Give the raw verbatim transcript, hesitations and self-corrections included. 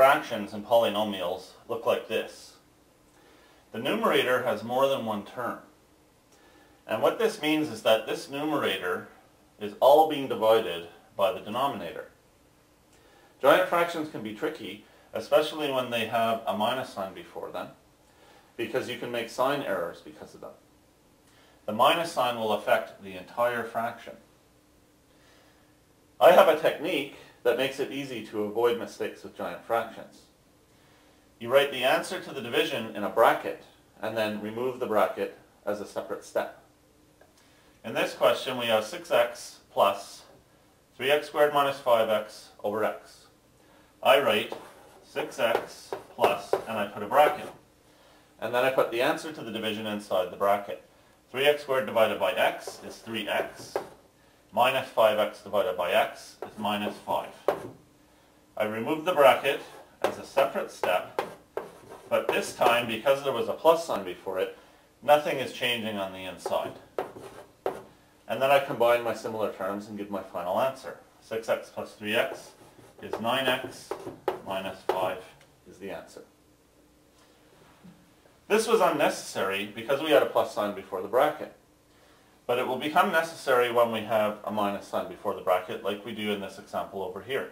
fractions in polynomials look like this. The numerator has more than one term. And what this means is that this numerator is all being divided by the denominator. Joint fractions can be tricky, especially when they have a minus sign before them, because you can make sign errors because of them. The minus sign will affect the entire fraction. I have a technique that makes it easy to avoid mistakes with giant fractions. You write the answer to the division in a bracket and then remove the bracket as a separate step. In this question we have six x plus three x squared minus five x over x. I write six x plus, and I put a bracket, and then I put the answer to the division inside the bracket. three x squared divided by x is three x, minus five x divided by x is minus five. I remove the bracket as a separate step, but this time, because there was a plus sign before it, nothing is changing on the inside. And then I combine my similar terms and give my final answer. six x plus three x is nine x minus five is the answer. This was unnecessary because we had a plus sign before the bracket. But it will become necessary when we have a minus sign before the bracket, like we do in this example over here.